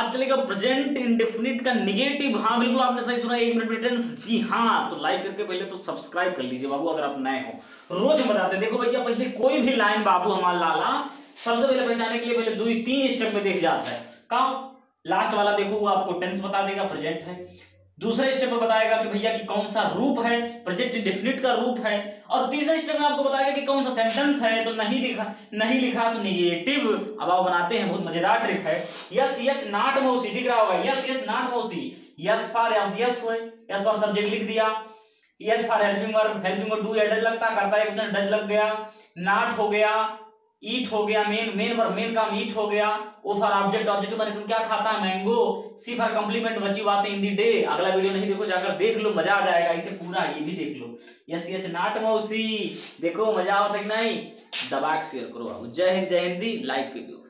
आज चलेगा present indefinite का निगेटिव। हाँ बिल्कुल आपने सही सुना, एक मिनट में टेंस। जी हाँ, तो लाइक करके पहले तो सब्सक्राइब कर लीजिए बाबू अगर आप नए हो। रोज बताते देखो भैया, पहले कोई भी लाइन बाबू हमारा लाला सबसे पहले पहचानने के लिए पहले 2-3 स्टेप में देख जाता है। का लास्ट वाला देखो वो आपको टेंस बता देगा, प्रेजेंट है। दूसरे स्टेप में बताएगा कि भैया कि कौन सा रूप है, प्रेजेंट इंडेफिनिट का रूप है। और तीसरे स्टेप में आपको बताएगा कि कौन सा सेंटेंस है, तो नहीं लिखा तो निगेटिव। अब आप बनाते हैं, बहुत मजेदार ट्रिक है। यस एच नॉट मौसी दिख रहा होगा, यस एच नॉट मौसी। यस फॉर यस हुए, यस फॉर सब्जेक्ट लिख दिया। S for helping verb, helping verb do या डज लगता, करता है क्वेश्चन डज लग गया। नॉट हो गया, ईट हो गया, मेन वर्ब मेन काम ईट हो गया। ओ फॉर ऑब्जेक्ट, ऑब्जेक्ट मतलब क्या खाता है, मैंगो। सी फॉर कॉम्प्लीमेंट, बची बातें इन दी डे। अगला वीडियो नहीं देखो जाकर देख लो, मजा आ जाएगा, इसे पूरा ये भी देख लो। यस एच नॉट मौसी, देखो मजा आओ तक नहीं, दबा के शेयर करो। जय हिंद, जय हिंदी, लाइक कीजिए।